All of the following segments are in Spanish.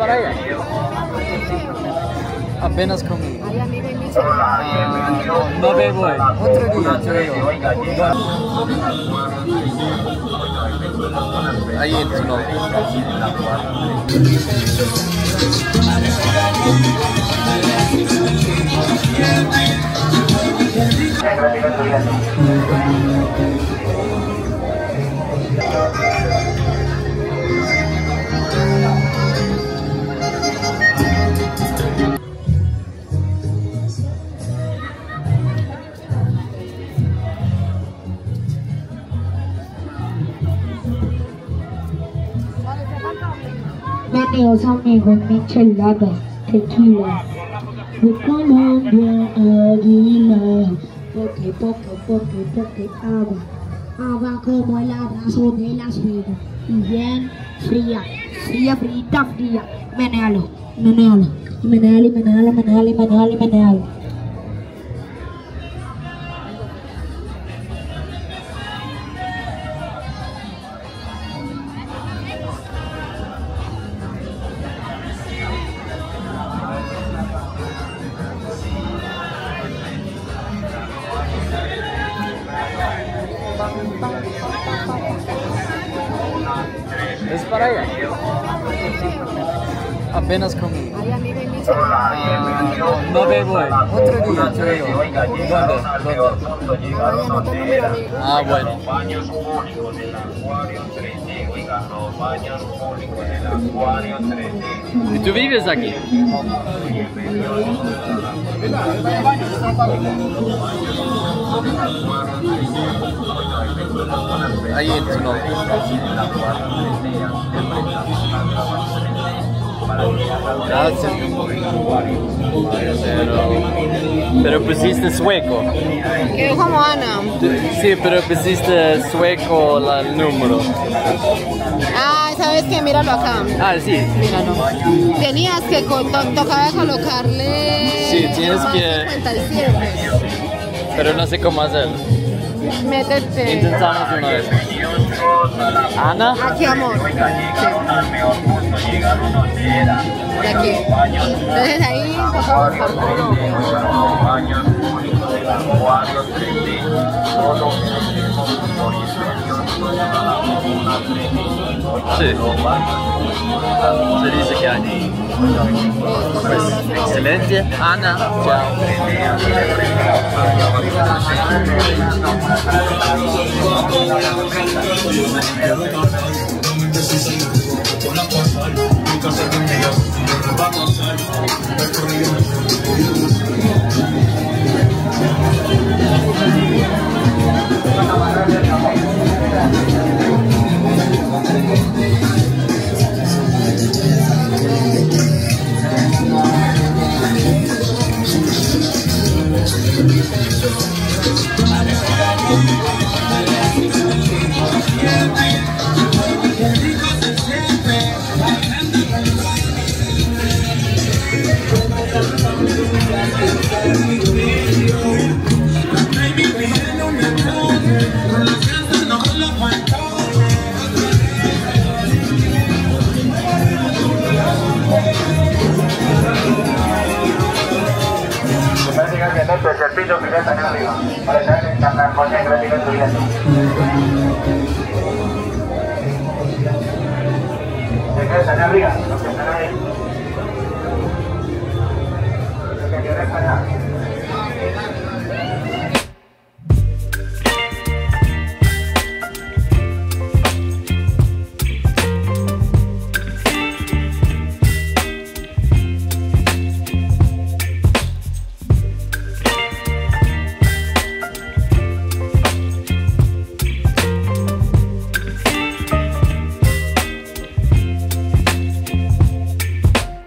para allá. Apenas comí. No bebo. Otro día yo bebo. Ahí es no. Bienvenidos amigos micheladas, tequila de Colombia, águila, porque, porque, agua, como el abrazo de las vidas, y bien fría, frita, fría, menealo, menealo. Es para allá. Apenas comí. No bebo. Otro día yo bebo. ¿Dónde? Ah, bueno. Los baños públicos del acuario 3D. Oiga, los baños públicos del acuario 3D. ¿Y tú vives aquí? Ahí es no. Gracias. Pero pusiste sueco. ¿Qué? Como Ana. Sí, pero pusiste sueco el número. Ah, ¿sabes qué? Míralo acá. Ah, sí. Míralo. Tenías que tocaba colocarle... Sí, tienes que... Pero no sé cómo hacerlo. Métete. Intentamos una vez. Ana. Aquí, amor. De aquí. Entonces ahí tocamos por todo. Sí. Se dice que hay. Pues, excelente. Ana.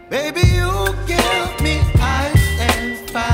Baby, you give me ice and fire.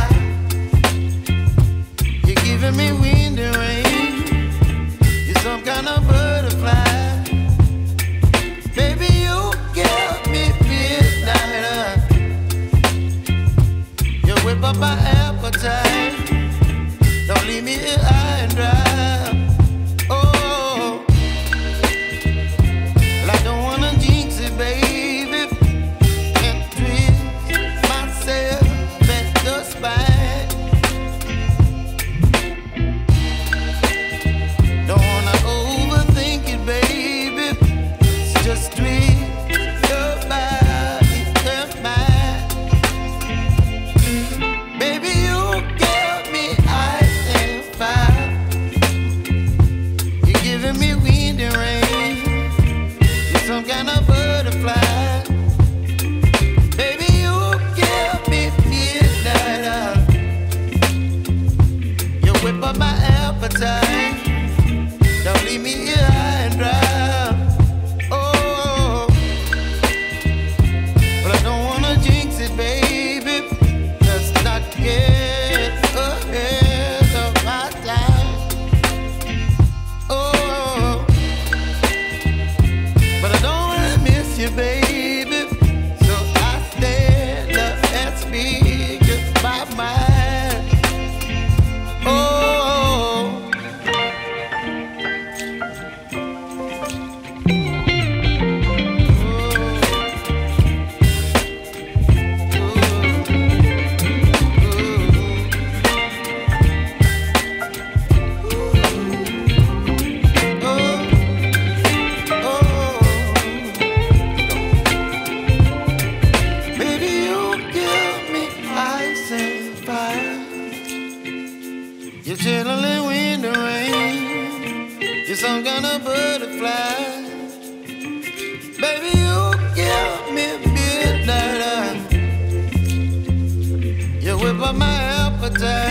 you, baby. So I stand up and speak just my mind. Oh, you're chilling when the rain, you're some kind of butterfly. Baby, you give me midnight, you whip up my appetite.